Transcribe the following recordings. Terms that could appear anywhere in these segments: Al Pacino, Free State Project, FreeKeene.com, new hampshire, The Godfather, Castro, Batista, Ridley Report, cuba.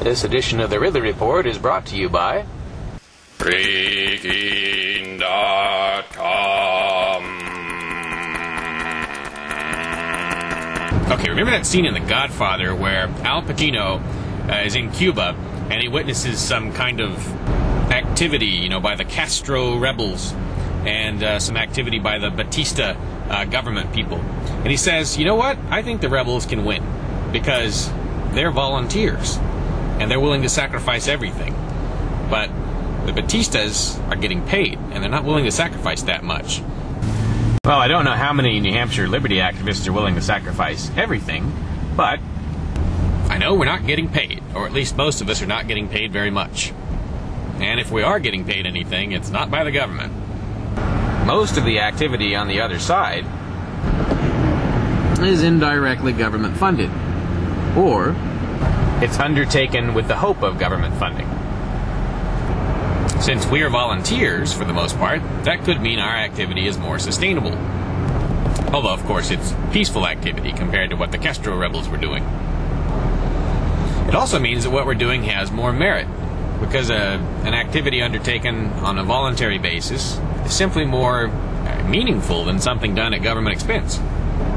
This edition of the Ridley Report is brought to you by FreeKeene.com. Okay, remember that scene in The Godfather where Al Pacino is in Cuba and he witnesses some kind of activity, you know, by the Castro rebels and some activity by the Batista government people. And he says, you know what? I think the rebels can win because they're volunteers and they're willing to sacrifice everything. But the Batistas are getting paid and they're not willing to sacrifice that much. Well, I don't know how many New Hampshire liberty activists are willing to sacrifice everything, but I know we're not getting paid, or at least most of us are not getting paid very much. And if we are getting paid anything, it's not by the government. Most of the activity on the other side is indirectly government funded, or it's undertaken with the hope of government funding. Since we are volunteers, for the most part, that could mean our activity is more sustainable. Although, of course, it's peaceful activity compared to what the Castro rebels were doing. It also means that what we're doing has more merit, because an activity undertaken on a voluntary basis is simply more meaningful than something done at government expense.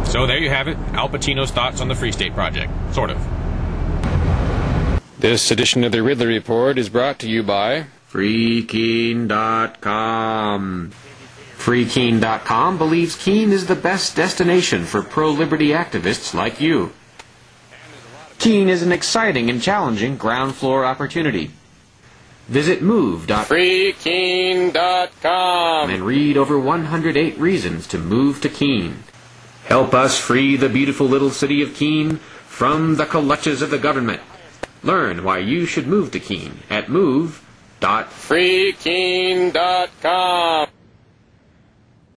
So there you have it, Al Pacino's thoughts on the Free State Project, sort of. This edition of the Ridley Report is brought to you by FreeKeene.com. FreeKeene.com believes Keene is the best destination for pro-liberty activists like you. Keene is an exciting and challenging ground floor opportunity. Visit move.freekeene.com and read over 108 reasons to move to Keene. Help us free the beautiful little city of Keene from the clutches of the government. Learn why you should move to Keene at move.freekeene.com.